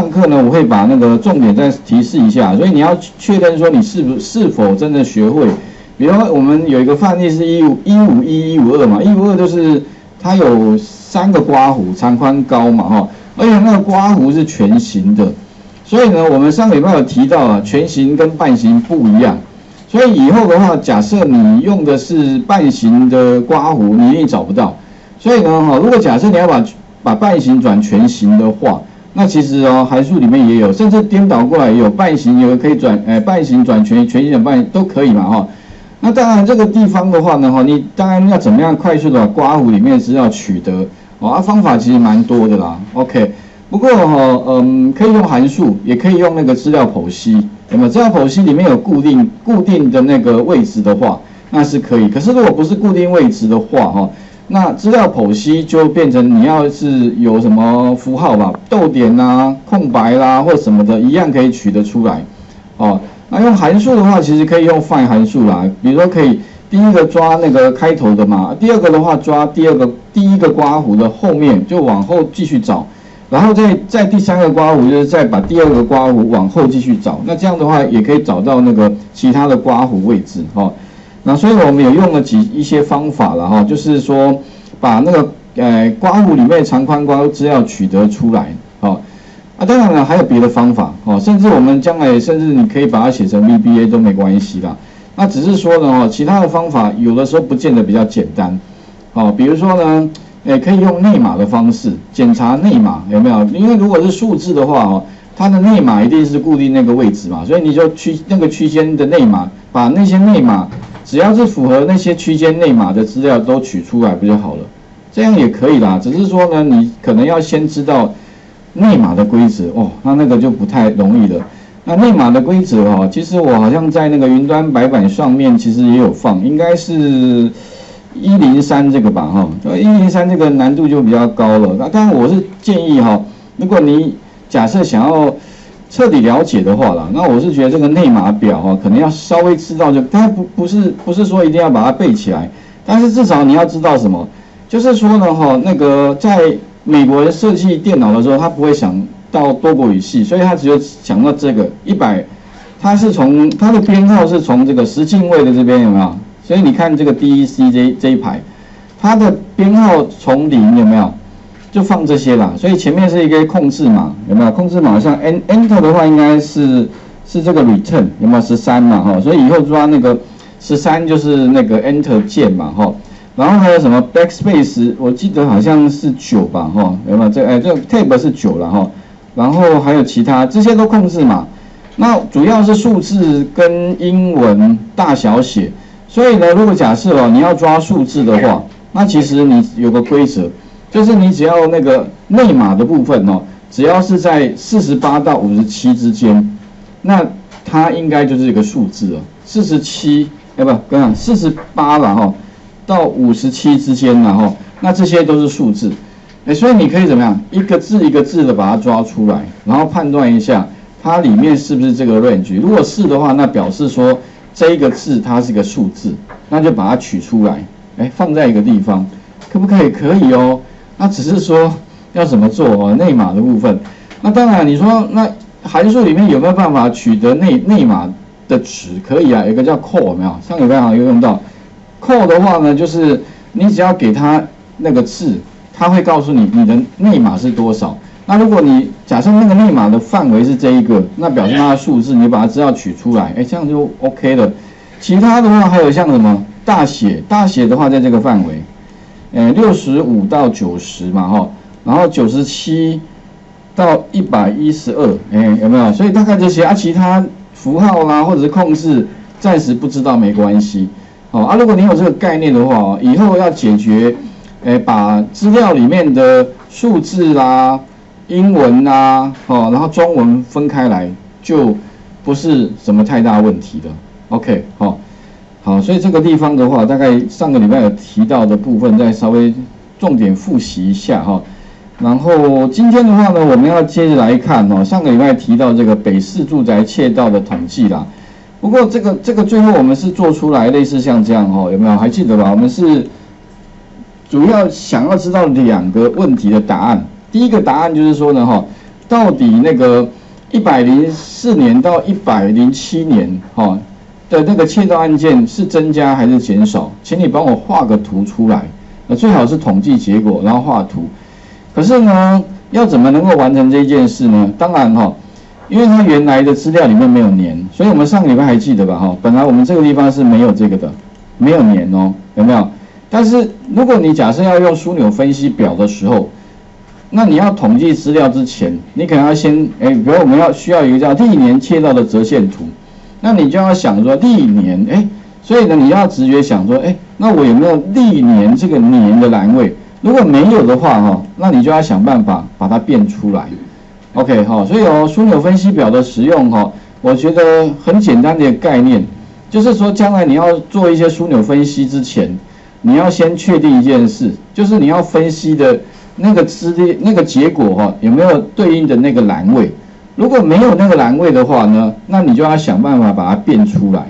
上课呢，我会把那个重点再提示一下，所以你要确认说你是否真的学会。比如我们有一个范例是151、152嘛，152就是它有3个刮弧，长宽高嘛哈，而且那个刮弧是全形的，所以呢，我们上个礼拜有提到啊，全形跟半形不一样，所以以后的话，假设你用的是半形的刮弧，你一定找不到。所以呢，哈，如果假设你要把半形转全形的话，那其实哦，函数里面也有，甚至颠倒过来也有，半形也可以转，半形转全，全形转半形都可以嘛，哈、哦。那当然这个地方的话呢，哈，你当然要怎么样快速的把刮弧里面资料取得，哦，啊，方法其实蛮多的啦 ，OK。不过哈、哦，可以用函数，也可以用那个资料剖析，那么资料剖析里面有固定的那个位置的话，那是可以。可是如果不是固定位置的话，哈、哦。那资料剖析就变成你要是有什么符号吧，逗点啊、空白啦、或什么的，一样可以取得出来。哦，那用函数的话，其实可以用 FIND 函数啦，比如说可以第一个抓那个开头的嘛，第二个的话抓第一个刮弧的后面，就往后继续找，然后在第3个刮弧，就是再把第2个刮弧往后继续找。那这样的话也可以找到那个其他的刮弧位置哦。那所以我们也用了一些方法了哈，就是说把那个刮弧里面长宽高资料取得出来，哦，啊当然了还有别的方法哦，甚至我们将来甚至你可以把它写成 VBA 都没关系啦。那只是说呢哦，其他的方法有的时候不见得比较简单，哦，比如说呢，可以用内码的方式检查内码有没有，因为如果是数字的话哦，它的内码一定是固定那个位置嘛，所以你就那个区间的内码，把那些内码。只要是符合那些区间内码的资料都取出来不就好了，这样也可以啦。只是说呢，你可能要先知道内码的规则哦，那个就不太容易了。那内码的规则哦，其实我好像在那个云端白板上面其实也有放，应该是103这个吧哈，103这个难度就比较高了。那当然我是建议哈，如果你假设想要彻底了解的话啦，那我是觉得这个内码表哈，可能要稍微知道就，但不是说一定要把它背起来，但是至少你要知道什么，就是说呢哈，那个在美国人设计电脑的时候，他不会想到多国语系，所以他只有想到这个100，他是从他的编号是从这个十进位的这边有没有？所以你看这个 DEC 这一排，它的编号从0有没有？就放这些啦，所以前面是一个控制码，有没有？控制码像 enter 的话，应该是这个 return 有没有13嘛哈？所以以后抓那个13就是那个 enter 键嘛哈。然后还有什么 backspace， 我记得好像是9吧哈，有没有？这个 tab 是9了哈。然后还有其他这些都控制码，那主要是数字跟英文大小写。所以呢，如果假设哦你要抓数字的话，那其实你有个规则。就是你只要那个内码的部分哦，只要是在48到57之间，那它应该就是一个数字了。48了哈，到57之间了哈，那这些都是数字。所以你可以怎么样，一个字一个字的把它抓出来，然后判断一下它里面是不是这个 range。如果是的话，那表示说这一个字它是一个数字，那就把它取出来，放在一个地方，可不可以？可以哦。那只是说要怎么做哦，内码的部分。那当然你说那函数里面有没有办法取得内码的值？可以啊，有一个叫 call 有没有？上礼拜好像有用到 call 的话呢，就是你只要给它那个字，它会告诉你你的内码是多少。那如果你假设那个内码的范围是这一个，那表示它的数字，你把它资料取出来，这样就 OK 了。其他的话还有像什么大写的话，在这个范围。65到90嘛哈，然后97到112，有没有？所以大概这些啊，其他符号啦或者是控制，暂时不知道没关系。哦啊，如果你有这个概念的话，以后要解决，把资料里面的数字啦、英文啦，哦，然后中文分开来，就不是什么太大问题的。OK， 好、哦。好，所以这个地方的话，大概上个礼拜有提到的部分，再稍微重点复习一下哈。然后今天的话呢，我们要接着来看哦，上个礼拜提到这个北市住宅窃盗的统计啦。不过这个最后我们是做出来类似像这样哦，有没有？还记得吧？我们是主要想要知道2个问题的答案。第一个答案就是说呢哈，到底那个104年到107年哈的那个窃盗案件是增加还是减少？请你帮我画个图出来，最好是统计结果，然后画图。可是呢，要怎么能够完成这件事呢？当然哈，因为它原来的资料里面没有年，所以我们上个礼拜还记得吧？哈，本来我们这个地方是没有这个的，没有年哦，有没有？但是如果你假设要用枢纽分析表的时候，那你要统计资料之前，你可能要先，比如我们需要一个叫历年窃盗的折线图，那你就要想说历年，所以呢你要直觉想说，那我有没有历年这个年的栏位？如果没有的话哈，那你就要想办法把它变出来。OK 哈，所以枢纽分析表的使用哈，我觉得很简单的概念，就是说将来你要做一些枢纽分析之前，你要先确定一件事，就是你要分析的那个结果哈，有没有对应的那个栏位？如果没有那个栏位的话呢，那你就要想办法把它变出来。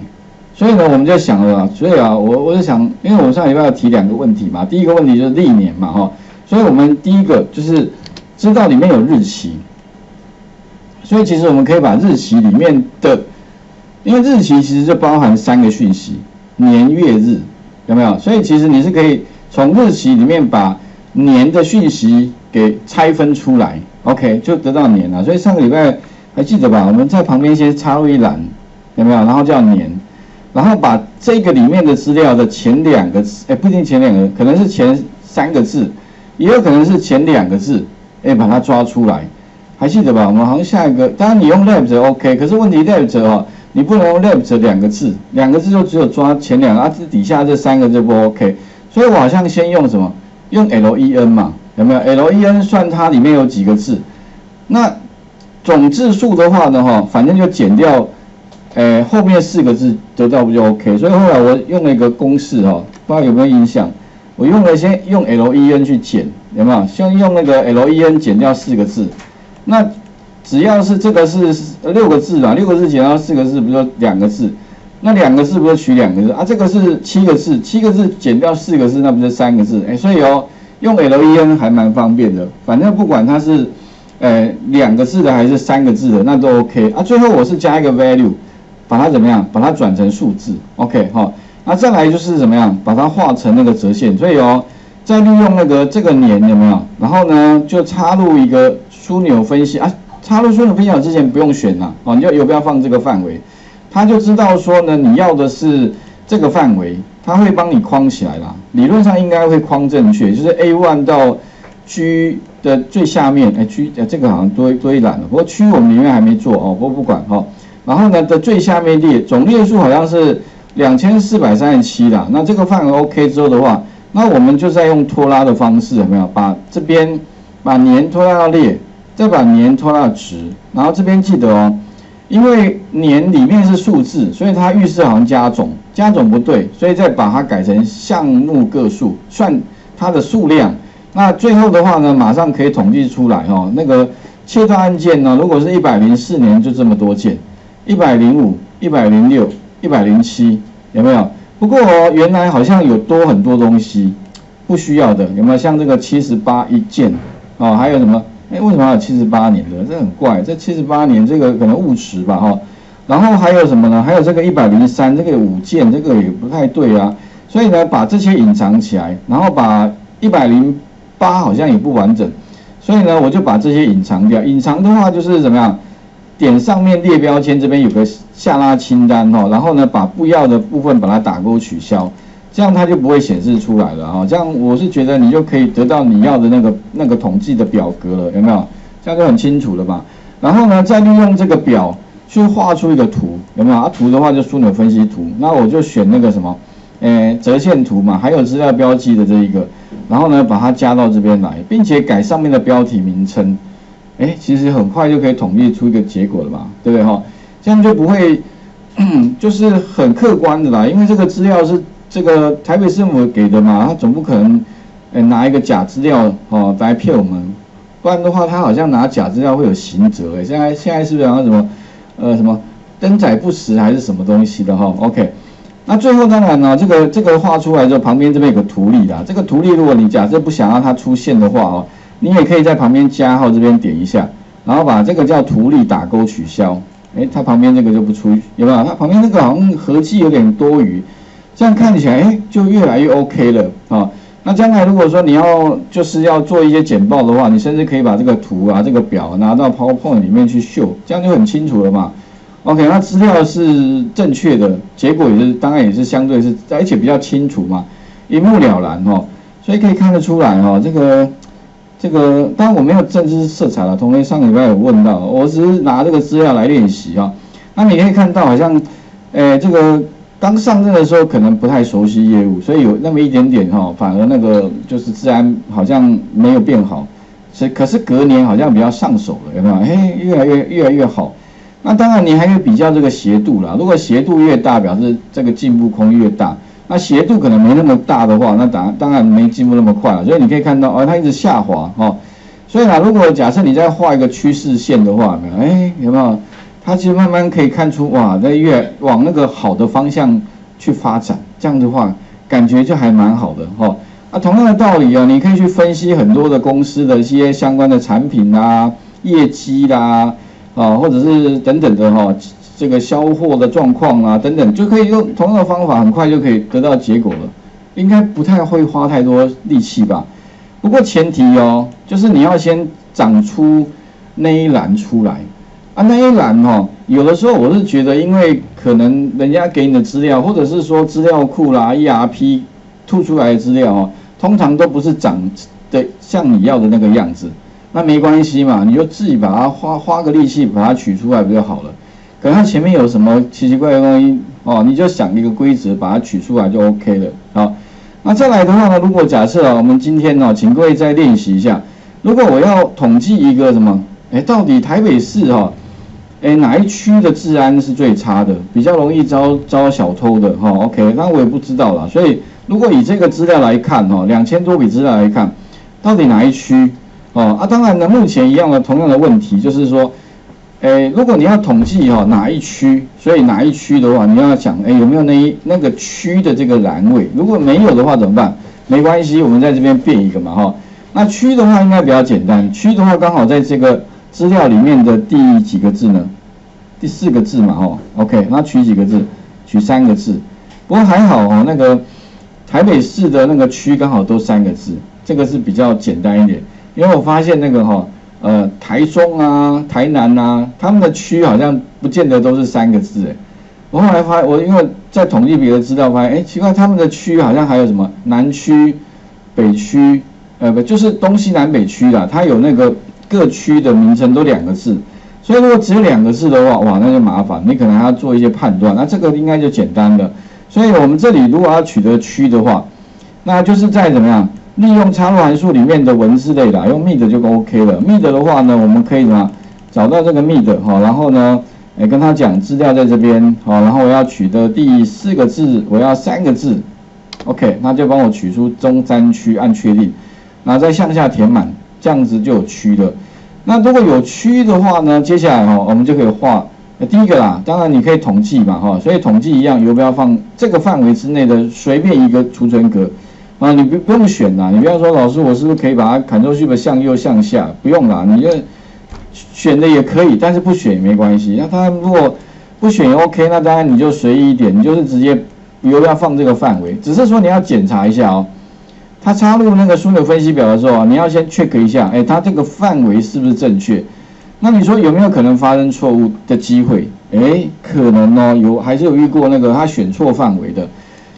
所以呢，我们就想了，所以啊，我就想，因为我上礼拜要提两个问题嘛，第一个问题就是历年嘛哈，所以我们第一个就是知道里面有日期，所以其实我们可以把日期里面的，因为日期其实就包含3个讯息，年、月、日，有没有？所以其实你是可以从日期里面把年的讯息给拆分出来 ，OK， 就得到年了。所以上个礼拜还记得吧？我们在旁边先插入一栏，有没有？然后叫年，然后把这个里面的资料的前2个，不一定前2个，可能是前3个字，也有可能是前2个字，把它抓出来，还记得吧？我们好像下一个，当然你用 left OK， 可是问题 left 哦，你不能用 left 2个字就只有抓前2个，啊，底下这3个就不 OK， 所以我好像先用什么？用 LEN 嘛，有没有 ？LEN 算它里面有几个字，那总字数的话呢，哈，反正就减掉，后面4个字得到不就 OK？ 所以后来我用了一个公式哈，不知道有没有印象？我先用 LEN 去减，有没有？先用那个 LEN 减掉4个字，那只要是这个是6个字嘛，6个字减掉4个字，不就2个字？那2个字不是取2个字啊？这个是7个字，7个字减掉4个字，那不是3个字？所以用 LEN 还蛮方便的。反正不管它是2个字的还是3个字的，那都 OK 啊。最后我是加一个 value， 把它怎么样？把它转成数字 ，OK 哈。那再来就是怎么样？把它画成那个折线。所以再利用那个这个年有没有？然后呢就插入一个枢纽分析啊。插入枢纽分析之前不用选啦，你就不要放这个范围。他就知道说呢，你要的是这个范围，他会帮你框起来啦。理论上应该会框正确，就是 A1 到 G 的最下面，G 这个好像多一栏了，不过 G 我们里面还没做哦，不过不管哈。然后呢的最下面列总列数好像是2437啦，那这个范围 OK 之后的话，那我们就再用拖拉的方式，有没有？把这边把年拖拉到列，再把年拖拉到值，然后这边记得哦。因为年里面是数字，所以它预示好像加总不对，所以再把它改成项目个数，算它的数量。那最后的话呢，马上可以统计出来哦。那个窃盗案件呢，如果是104年就这么多件，105、106、107，有没有？不过原来好像有多很多东西不需要的，有没有？像这个78件哦，还有什么？为什么还有78年的？这很怪，这78年这个可能误持吧哈。然后还有什么呢？还有这个103，这个5件，这个也不太对啊。所以呢，把这些隐藏起来，然后把108好像也不完整，所以呢，我就把这些隐藏掉。隐藏的话就是怎么样？点上面列标签这边有个下拉清单哈，然后呢，把不要的部分把它打勾取消，这样它就不会显示出来了哈，这样我是觉得你就可以得到你要的那个统计的表格了，有没有？这样就很清楚了吧？然后呢，再利用这个表去画出一个图，有没有？啊，图的话就枢纽分析图，那我就选那个什么，折线图嘛，还有资料标记的这一个，然后呢把它加到这边来，并且改上面的标题名称，其实很快就可以统计出一个结果了嘛，对不对哈？这样就不会就是很客观的啦，因为这个资料是。这个台北市政府给的嘛，他总不可能，拿一个假资料哦来骗我们，不然的话他好像拿假资料会有刑责现在是不是好像什么，什么登载不实还是什么东西的哈、？OK， 那最后当然呢、这个画出来之后，旁边这边有个图例啦，这个图例如果你假设不想让它出现的话哦，你也可以在旁边加号这边点一下，然后把这个叫图例打勾取消。哎，它旁边这个就不出，有没有？它旁边那个好像合计有点多余，这样看起来哎就越来越 OK 了啊。那将来如果说你要做一些简报的话，你甚至可以把这个图啊这个表拿到 PowerPoint 里面去秀，这样就很清楚了嘛。OK， 那资料是正确的，结果也是当然也是相对是，而且比较清楚嘛，一目了然哦。所以可以看得出来哦，这个，当然我没有正式色彩了。同学上礼拜有问到，我只是拿这个资料来练习啊。那你可以看到，好像，这个刚上任的时候可能不太熟悉业务，所以有那么一点点哈，反而那个就是治安好像没有变好，可是隔年好像比较上手了，有没有？哎，越来越好。那当然你还要比较这个斜度啦，如果斜度越大，表示这个进步空越大。那斜度可能没那么大的话，那当然没进步那么快了，所以你可以看到哦，它一直下滑哦。所以呢，如果假设你再画一个趋势线的话，有没有？它其实慢慢可以看出哇，在越往那个好的方向去发展，这样的话感觉就还蛮好的哦。那同样的道理啊，你可以去分析很多的公司的一些相关的产品啦、业绩啦，啊，或者是等等的哈。哦，这个销货的状况啊，等等，就可以用同样的方法，很快就可以得到结果了，应该不太会花太多力气吧。不过前提哦，就是你要先长出那一栏出来啊，那一栏哦，有的时候我是觉得，因为可能人家给你的资料，或者是说资料库啦、ERP 吐出来的资料哦，通常都不是长得像你要的那个样子，那没关系嘛，你就自己把它花个力气把它取出来不就好了。可能它前面有什么奇奇怪怪的东西哦，你就想一个规则把它取出来就 OK 了。好，那再来的话呢，如果假设啊，我们今天呢，请各位再练习一下，如果我要统计一个什么，到底台北市哈，哪一区的治安是最差的，比较容易招小偷的哈，OK， 那我也不知道啦。所以如果以这个资料来看哈，2000多笔资料来看，到底哪一区哦？啊，当然呢，目前一样的同样的问题就是说。如果你要统计哈，哪一区，所以哪一区的话，你要想有没有那个区的这个栏位，如果没有的话怎么办？没关系，我们在这边变一个嘛哈。那区的话应该比较简单，区的话刚好在这个资料里面的第几个字呢？第四个字嘛哈。OK， 那取几个字？取三个字。不过还好哦，那个台北市的那个区刚好都三个字，这个是比较简单一点，因为我发现那个哈。台中啊、台南啊，他们的区好像不见得都是三个字哎。我后来发现，我因为在统计别的资料发现，奇怪，他们的区好像还有什么南区、北区，不就是东西南北区啦，它有那个各区的名称都两个字，所以如果只有两个字的话，哇，那就麻烦，你可能还要做一些判断。那这个应该就简单了。所以我们这里如果要取得区的话，那就是在怎么样？利用插入函数里面的文字类啦，用 MID 就 OK 了。MID 的话呢，我们可以怎么找到这个 MID 哈，然后呢，跟他讲资料在这边好，然后我要取得第四个字，我要三个字 ，OK， 那就帮我取出中山区，按确定，然后再向下填满，这样子就有区了。那如果有区的话呢，接下来哈，我们就可以画第一个啦，当然你可以统计嘛哈，所以统计一样，游标放这个范围之内的随便一个储存格。啊，你不用选啦，你不要说老师，我是不是可以把它砍出去的向右向下？不用啦，你就选的也可以，但是不选也没关系。那他如果不选也 OK， 那当然你就随意一点，你就是直接游标放这个范围，只是说你要检查一下哦。他插入那个枢纽分析表的时候啊，你要先 check 一下，它这个范围是不是正确？那你说有没有可能发生错误的机会？可能哦，还是有遇过那个他选错范围的。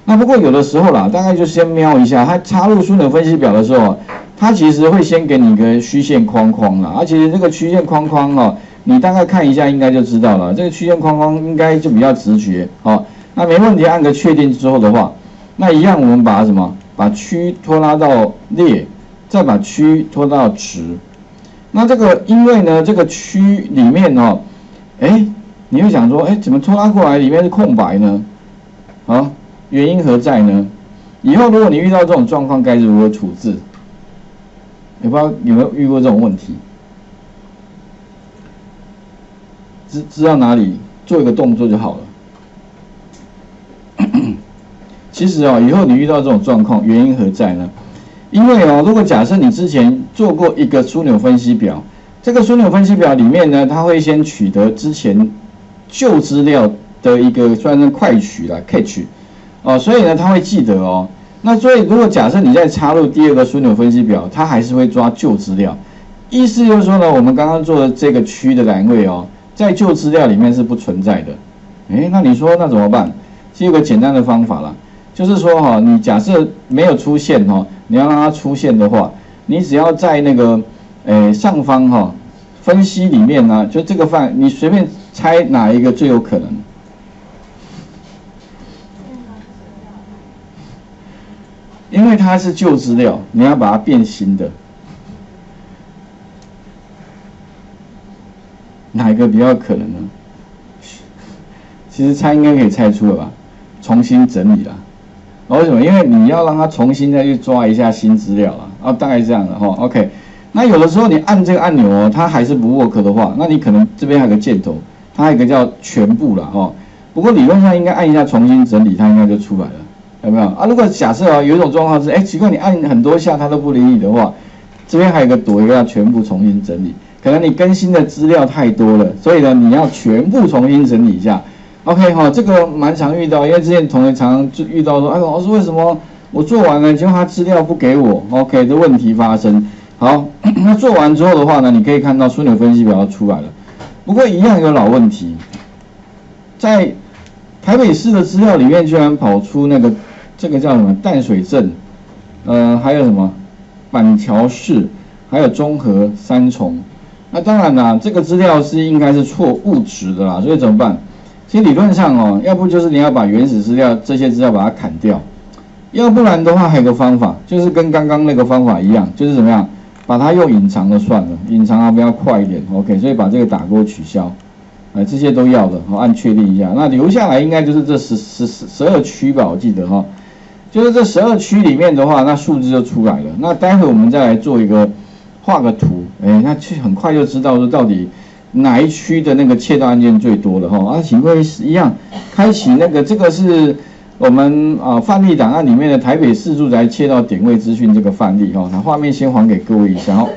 那不过有的时候啦，大概就先瞄一下，它插入枢纽分析表的时候，它其实会先给你一个虚线框框啦，而且这个虚线框框哦，你大概看一下应该就知道了，这个虚线框框应该就比较直觉哦。那没问题，按个确定之后的话，那一样我们把什么，把区拖拉到列，再把区拖到值。那这个因为呢，这个区里面哦，你会想说，怎么拖拉过来里面是空白呢？啊？原因何在呢？以后如果你遇到这种状况，该如何处置？也不知道有没有遇过这种问题？知道哪里做一个动作就好了。其实哦，以后你遇到这种状况，原因何在呢？因为哦，如果假设你之前做过一个枢纽分析表，这个枢纽分析表里面呢，它会先取得之前旧资料的一个算是快取啦 catch 哦，所以呢它会记得哦。那所以如果假设你再插入第二个枢纽分析表，它还是会抓旧资料。意思就是说呢，我们刚刚做的这个区的栏位哦，在旧资料里面是不存在的。哎，那你说那怎么办？是有个简单的方法啦，就是说哈、哦，你假设没有出现哦，你要让它出现的话，你只要在那个上方哈、哦、分析里面呢、啊，就这个范，你随便猜哪一个最有可能。 因为它是旧资料，你要把它变新的，哪一个比较可能呢？其实猜应该可以猜出了吧，重新整理啦。哦、为什么？因为你要让它重新再去抓一下新资料啊。哦，大概这样的哈、哦。OK， 那有的时候你按这个按钮哦，它还是不 work 的话，那你可能这边还有个箭头，它还有一个叫全部啦哦。不过理论上应该按一下重新整理，它应该就出来了。 有没有啊？如果假设啊，有一种状况是，哎、欸，奇怪，你按很多下它都不理你的话，这边还有一个躲一个要全部重新整理，可能你更新的资料太多了，所以呢，你要全部重新整理一下。OK 哈，这个蛮常遇到，因为之前同学常常遇到说，哎，老师为什么我做完了，结果他资料不给我 ？OK 的问题发生。好，那做完之后的话呢，你可以看到枢纽分析表出来了，不过一样有老问题，在台北市的资料里面居然跑出那个。 这个叫什么？淡水镇，还有什么板桥市，还有中和、三重。那当然啦，这个资料是应该是错误值的啦，所以怎么办？其实理论上哦，要不就是你要把原始资料这些资料把它砍掉，要不然的话还有个方法，就是跟刚刚那个方法一样，就是怎么样，把它用隐藏的算了，隐藏啊比较快一点。OK， 所以把这个打勾取消，哎，这些都要的，好、哦、按确定一下。那留下来应该就是这十二区吧，我记得哈、哦。 就是这12区里面的话，那数字就出来了。那待会我们再来做一个画个图，哎，那去很快就知道说到底哪一区的那个窃盗案件最多了哈、哦。啊，请各位一样开启那个，这个是我们啊范例档案里面的台北市住宅窃盗点位资讯这个范例哈、哦。那画面先还给各位一下哦。